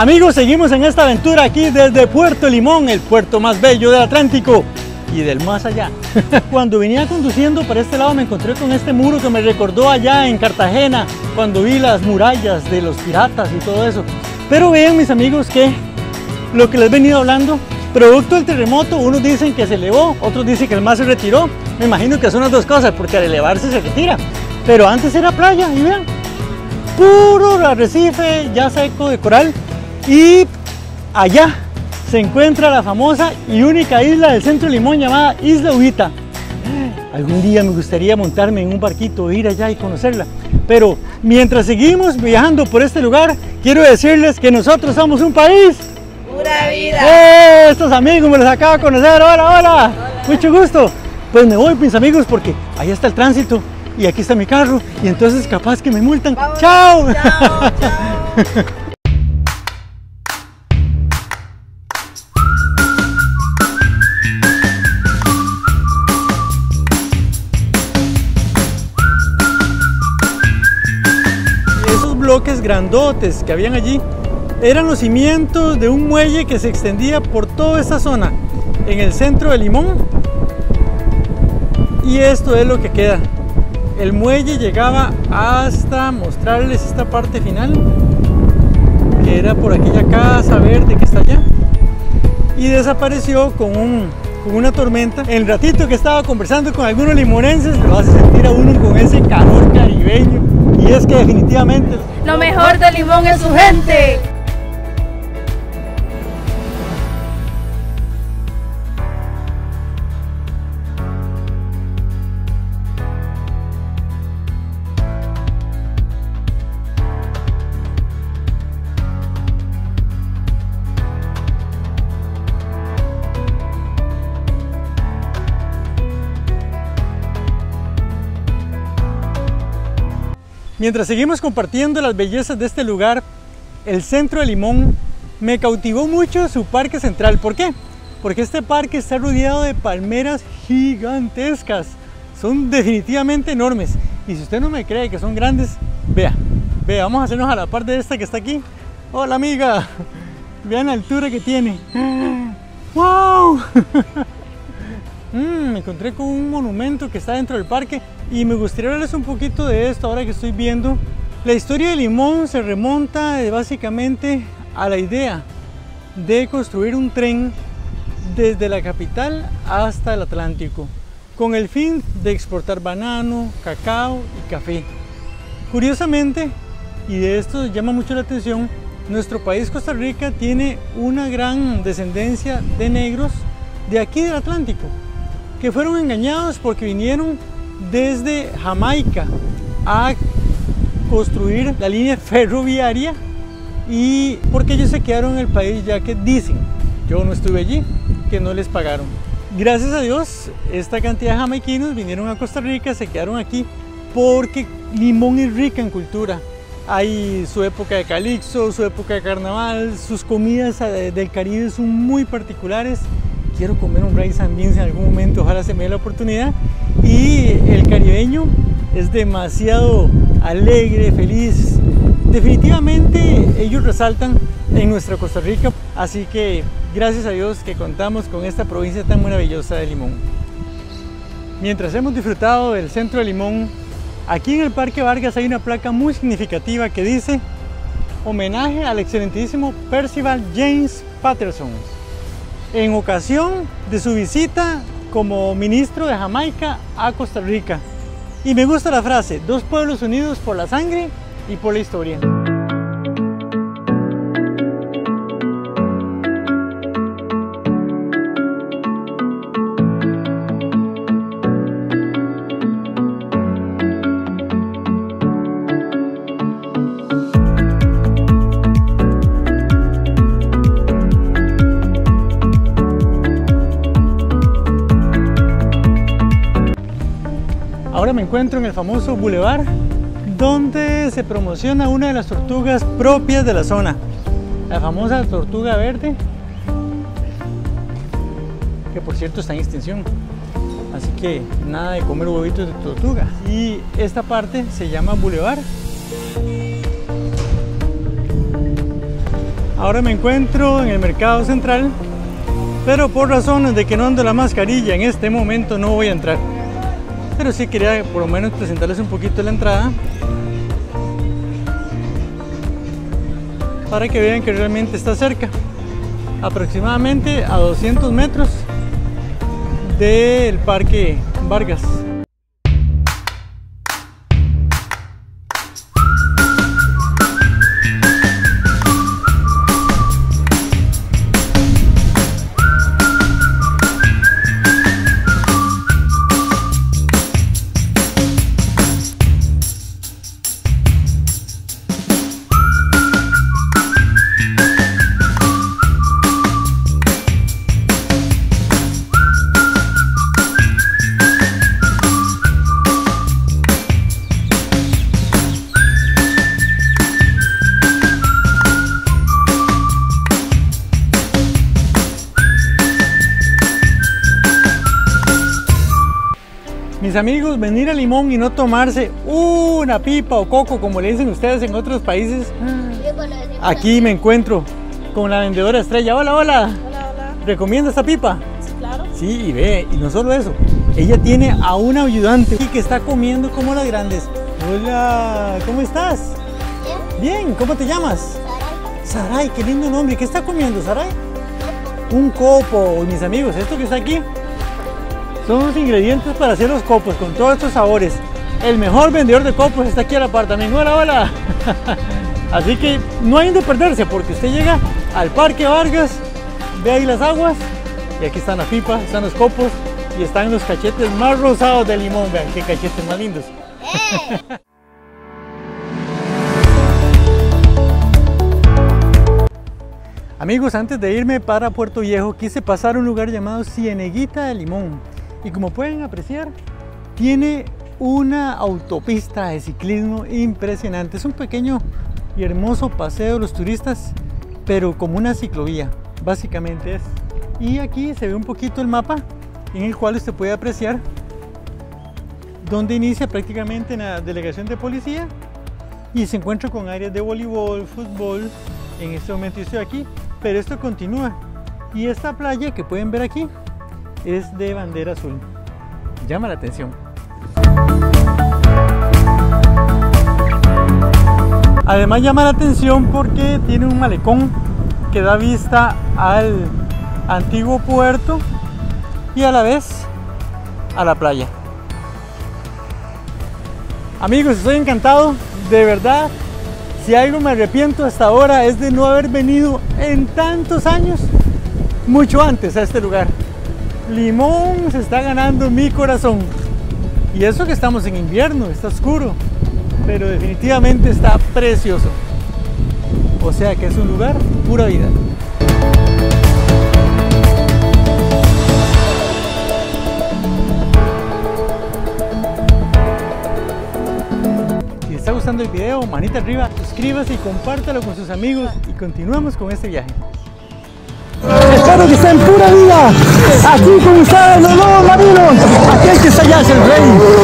Amigos, seguimos en esta aventura aquí desde Puerto Limón, el puerto más bello del Atlántico y del más allá. Cuando venía conduciendo para este lado me encontré con este muro que me recordó allá en Cartagena, cuando vi las murallas de los piratas y todo eso. Pero vean, mis amigos, que lo que les he venido hablando, producto del terremoto, unos dicen que se elevó, otros dicen que el mar se retiró. Me imagino que son las dos cosas, porque al elevarse se retira. Pero antes era playa, y vean, puro arrecife ya seco de coral. Y allá se encuentra la famosa y única isla del Centro Limón llamada Isla Huita. Algún día me gustaría montarme en un barquito, ir allá y conocerla. Pero mientras seguimos viajando por este lugar, quiero decirles que nosotros somos un país ¡pura vida! Estos amigos me los acabo de conocer. ¡Hola, hola! Mucho gusto. Pues me voy, mis amigos, porque ahí está el tránsito y aquí está mi carro, y entonces capaz que me multan. Vamos, ¡chao! ¡Chao, chao! Bloques grandotes que habían allí eran los cimientos de un muelle que se extendía por toda esta zona en el centro de Limón, y esto es lo que queda. El muelle llegaba hasta mostrarles esta parte final, que era por aquella casa verde que está allá, y desapareció con una tormenta. El ratito que estaba conversando con algunos limonenses, lo hace sentir a uno con ese calor caribeño. Y es que definitivamente lo mejor de Limón es su gente. Mientras seguimos compartiendo las bellezas de este lugar, el Centro de Limón, me cautivó mucho su parque central. ¿Por qué? Porque este parque está rodeado de palmeras gigantescas. Son definitivamente enormes. Y si usted no me cree que son grandes, vea, vea, vamos a hacernos a la parte de esta que está aquí. Hola, amiga. Vean la altura que tiene. ¡Wow! Me encontré con un monumento que está dentro del parque y me gustaría hablarles un poquito de esto ahora que estoy viendo. La historia de Limón se remonta básicamente a la idea de construir un tren desde la capital hasta el Atlántico, con el fin de exportar banano, cacao y café. Curiosamente, y de esto llama mucho la atención, nuestro país Costa Rica tiene una gran descendencia de negros de aquí del Atlántico, que fueron engañados porque vinieron desde Jamaica a construir la línea ferroviaria, y porque ellos se quedaron en el país, ya que dicen, yo no estuve allí, que no les pagaron. Gracias a Dios, esta cantidad de jamaiquinos vinieron a Costa Rica, se quedaron aquí, porque Limón es rica en cultura. Hay su época de calipso, su época de carnaval, sus comidas del Caribe son muy particulares. Quiero comer un rice and beans en algún momento, ojalá se me dé la oportunidad. Y el caribeño es demasiado alegre, feliz. Definitivamente ellos resaltan en nuestra Costa Rica, así que gracias a Dios que contamos con esta provincia tan maravillosa de Limón. Mientras hemos disfrutado del Centro de Limón, aquí en el Parque Vargas hay una placa muy significativa que dice homenaje al excelentísimo Percival James Patterson, en ocasión de su visita como ministro de Jamaica a Costa Rica. Y me gusta la frase, dos pueblos unidos por la sangre y por la historia. Me encuentro en el famoso bulevar donde se promociona una de las tortugas propias de la zona, la famosa tortuga verde, que por cierto está en extinción, así que nada de comer huevitos de tortuga. Y esta parte se llama bulevar. Ahora me encuentro en el mercado central, pero por razones de que no ando la mascarilla en este momento no voy a entrar. Pero sí quería por lo menos presentarles un poquito la entrada para que vean que realmente está cerca, aproximadamente a 200 metros del Parque Vargas. Mis amigos, venir a Limón y no tomarse una pipa o coco, como le dicen ustedes en otros países. Aquí me encuentro con la vendedora estrella. Hola, hola. Hola, hola. ¿Recomienda esta pipa? Sí, claro. Sí, y ve, y no solo eso. Ella tiene a un ayudante y que está comiendo como las grandes. Hola, ¿cómo estás? Bien. Bien, ¿cómo te llamas? Saray. Saray, qué lindo nombre. ¿Qué está comiendo, Saray? Un copo. Mis amigos, esto que está aquí son los ingredientes para hacer los copos con todos estos sabores. El mejor vendedor de copos está aquí a la par también. Hola, hola. Así que no hay de perderse, porque usted llega al Parque Vargas, ve ahí las aguas y aquí están las pipas, están los copos y están los cachetes más rosados de Limón. Vean qué cachetes más lindos. Amigos, antes de irme para Puerto Viejo quise pasar a un lugar llamado Cieneguita de Limón. Y como pueden apreciar, tiene una autopista de ciclismo impresionante. Es un pequeño y hermoso paseo de los turistas, pero como una ciclovía, básicamente es. Y aquí se ve un poquito el mapa en el cual usted puede apreciar donde inicia prácticamente la delegación de policía y se encuentra con áreas de voleibol, fútbol. En este momento estoy aquí, pero esto continúa. Y esta playa que pueden ver aquí es de bandera azul. Llama la atención. Además llama la atención porque tiene un malecón que da vista al antiguo puerto y a la vez a la playa. Amigos, estoy encantado, de verdad. Si algo me arrepiento hasta ahora es de no haber venido en tantos años mucho antes a este lugar. Limón se está ganando mi corazón, y eso que estamos en invierno, está oscuro, pero definitivamente está precioso, o sea que es un lugar pura vida. Si está gustando el video, manita arriba, suscríbase y compártalo con sus amigos y continuamos con este viaje. Espero que esté en pura vida, aquí con ustedes los nuevos caminos, aquel que está allá es el rey.